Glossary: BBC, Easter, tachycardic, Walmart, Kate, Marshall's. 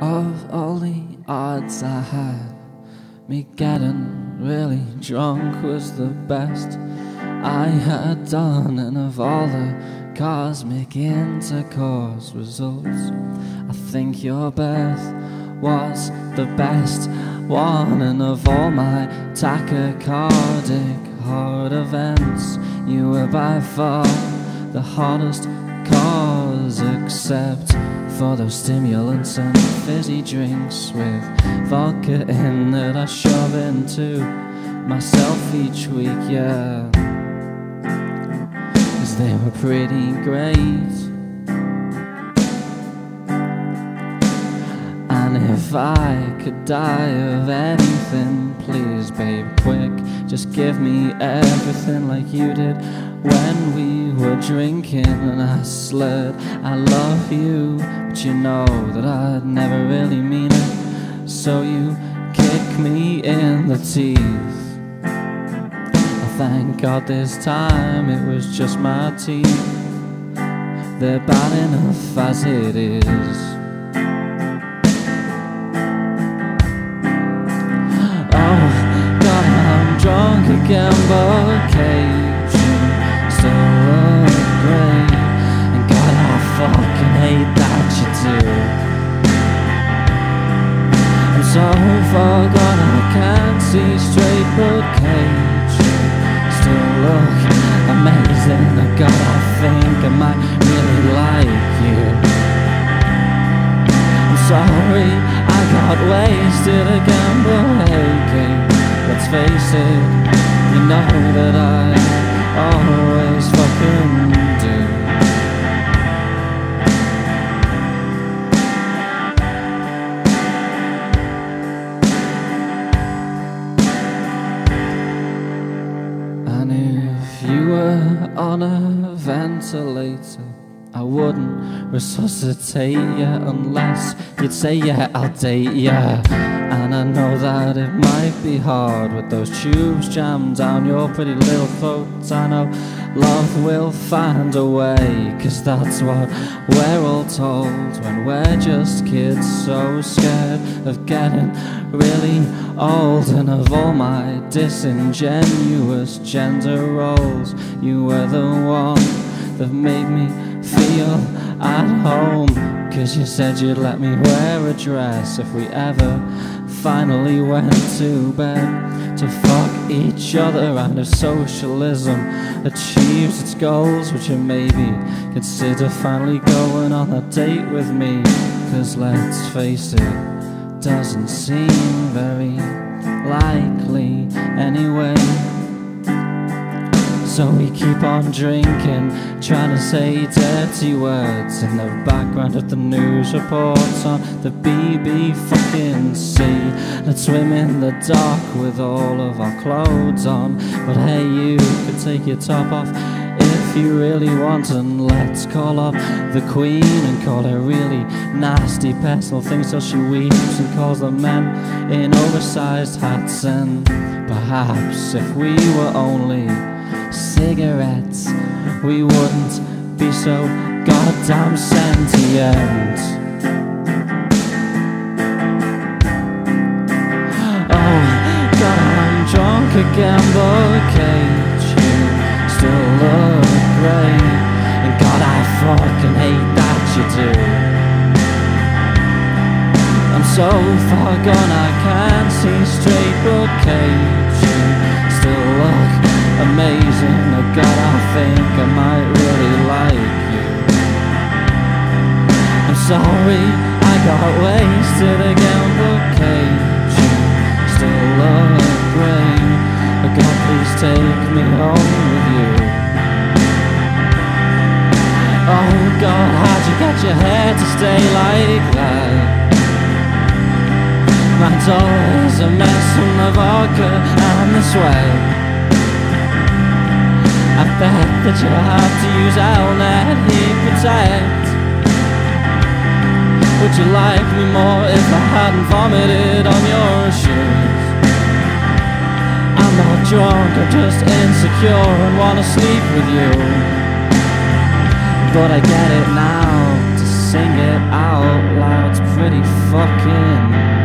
Of all the odds I had, me getting really drunk was the best I had done, and of all the cosmic intercourse results, I think your birth was the best one. And of all my tachycardic heart events, you were by far the hardest cause, except for those stimulants and fizzy drinks with vodka in that I shove into myself each week, yeah, 'cause they were pretty great. And if I could die of anything, please babe, quick, just give me everything like you did when we were drinking. And I slurred, I love you, but you know that I'd never really mean it, so you kick me in the teeth. I thank God this time it was just my teeth, they're bad enough as it is. Oh God, I'm drunk again, but Kate, you still look great, and God, I fucking hate that you do. I'm so far gone I can't see straight, but Kate, you still look amazing, and God, I think I might really like you. I'm sorry I got wasted again, but hey Kate, let's face it, you know that I always fucking do. And if you were on a ventilator, I wouldn't resuscitate you unless you'd say, yeah, I'll date you. And I know that it might be hard with those tubes jammed down your pretty little throat. I know love will find a way, 'cause that's what we're all told when we're just kids, so scared of getting really old. And of all my disingenuous gender roles, you were the one that made me feel at home, 'cause you said you'd let me wear a dress if we ever finally went to bed to fuck each other. And if socialism achieves its goals, would you maybe consider finally going on a date with me? 'Cause let's face it, doesn't seem very likely anyway. So we keep on drinking, trying to say dirty words in the background of the news reports on the BBC fucking sea. Let's swim in the dark with all of our clothes on, but hey, you could take your top off if you really want. And let's call up the Queen and call her really nasty personal things till she weeps, and calls the men in oversized hats. And perhaps if we were only cigarettes, we wouldn't be so goddamn sentient. Oh God, I'm drunk again, but Kate, you still look great, and God, I fucking hate that you do. I'm so far gone I can't see straight, but Kate, you still look amazing, oh God, I think I might really like you. I'm sorry I got wasted again, but Kate, you still look great, oh God, please take me home with you. Oh God, how'd you get your hair to stay like that? Mine's always a mess from the vodka and the sweat. I bet that you have to use our net heat protect. Would you like me more if I hadn't vomited on your shoes? I'm not drunk, I'm just insecure and wanna sleep with you. But I get it now, to sing it out loud's pretty fun. fucking